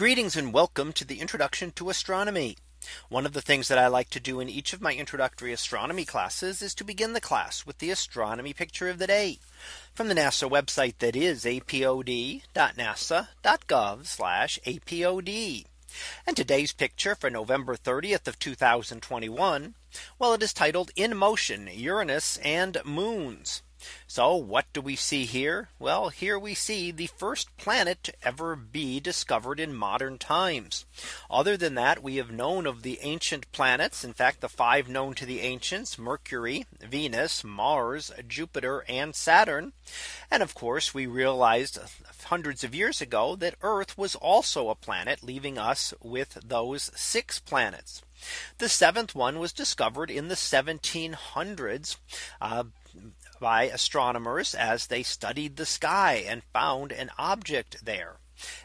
Greetings and welcome to the introduction to astronomy. One of the things that I like to do in each of my introductory astronomy classes is to begin the class with the astronomy picture of the day from the NASA website, that is apod.nasa.gov/apod. And today's picture for November 30th of 2021. Well, it is titled In Motion: Uranus and Moons. So what do we see here? Well, here we see the first planet to ever be discovered in modern times. Other than that, we have known of the ancient planets. In fact, the five known to the ancients: Mercury, Venus, Mars, Jupiter, and Saturn. And of course, we realized hundreds of years ago that Earth was also a planet, leaving us with those six planets. The seventh one was discovered in the 1700s by astronomers as they studied the sky and found an object there.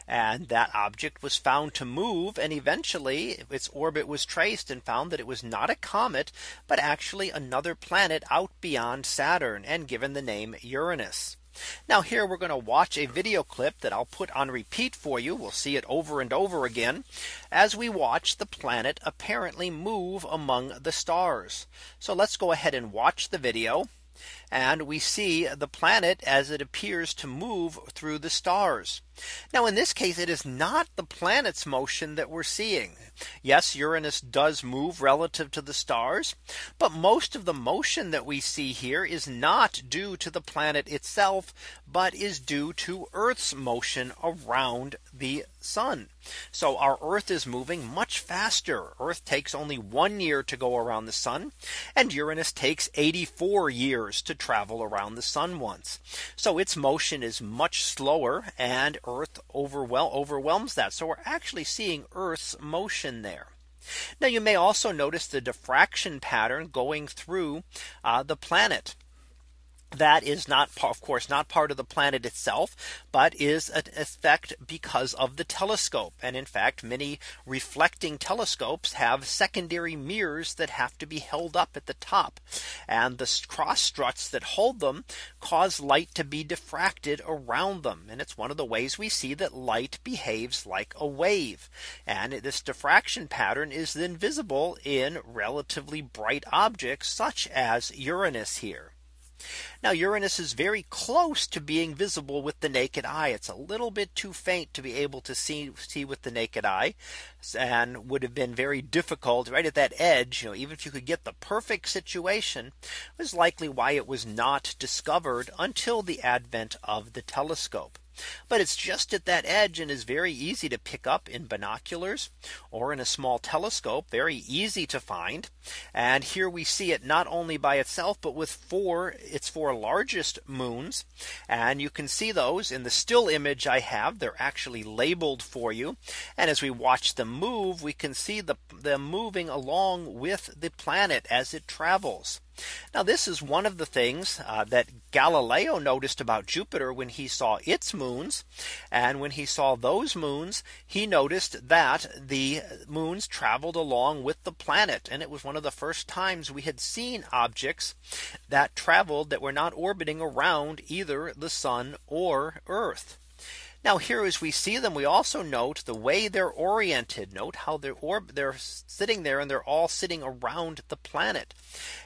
And that object was found to move, and eventually its orbit was traced and found that it was not a comet, but actually another planet out beyond Saturn, and given the name Uranus. Now here we're going to watch a video clip that I'll put on repeat for you. We'll see it over and over again as we watch the planet apparently move among the stars. So let's go ahead and watch the video. And we see the planet as it appears to move through the stars. Now in this case, it is not the planet's motion that we're seeing. Yes, Uranus does move relative to the stars, but most of the motion that we see here is not due to the planet itself, but is due to Earth's motion around the sun. So our Earth is moving much faster. Earth takes only 1 year to go around the sun, and Uranus takes 84 years to travel around the sun once. So its motion is much slower, and Earth overwhelms that. So we're actually seeing Earth's motion there. Now you may also notice the diffraction pattern going through the planet. That is not, of course, not part of the planet itself, but is an effect because of the telescope. And in fact, many reflecting telescopes have secondary mirrors that have to be held up at the top, and the cross struts that hold them cause light to be diffracted around them. And it's one of the ways we see that light behaves like a wave. And this diffraction pattern is then visible in relatively bright objects such as Uranus here. Now Uranus is very close to being visible with the naked eye. It's a little bit too faint to be able to see with the naked eye, and would have been very difficult right at that edge. You know, even if you could get the perfect situation, was likely why it was not discovered until the advent of the telescope. But it's just at that edge and is very easy to pick up in binoculars or in a small telescope, very easy to find. And here we see it not only by itself, but with its four largest moons. And you can see those in the still image I have. They're actually labeled for you. And as we watch them move, we can see them moving along with the planet as it travels. Now this is one of the things that Galileo noticed about Jupiter when he saw its moons. And when he saw those moons, he noticed that the moons traveled along with the planet. And it was one of the first times we had seen objects that traveled that were not orbiting around either the sun or Earth. Now here as we see them, we also note the way they're oriented. Note how they're sitting there, and they're all sitting around the planet.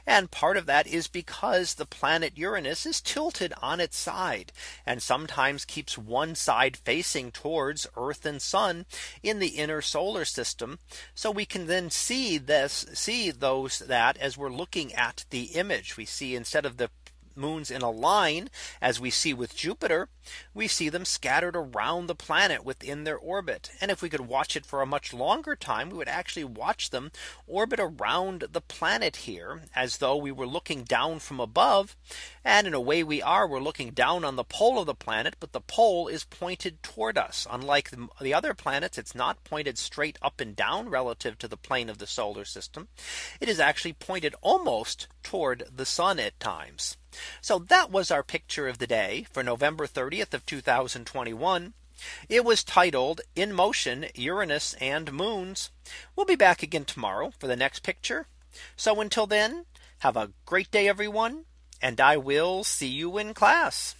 And part of that is because the planet Uranus is tilted on its side, and sometimes keeps one side facing towards Earth and sun in the inner solar system. So we can then see that as we're looking at the image, we see instead of the moons in a line, as we see with Jupiter, we see them scattered around the planet within their orbit. And if we could watch it for a much longer time, we would actually watch them orbit around the planet here as though we were looking down from above. And in a way we are, we're looking down on the pole of the planet, but the pole is pointed toward us. Unlike the other planets, it's not pointed straight up and down relative to the plane of the solar system. It is actually pointed almost toward the sun at times. So that was our picture of the day for November 30th of 2021. It was titled In Motion: Uranus and Moons. We'll be back again tomorrow for the next picture. So until then, have a great day, everyone, and I will see you in class.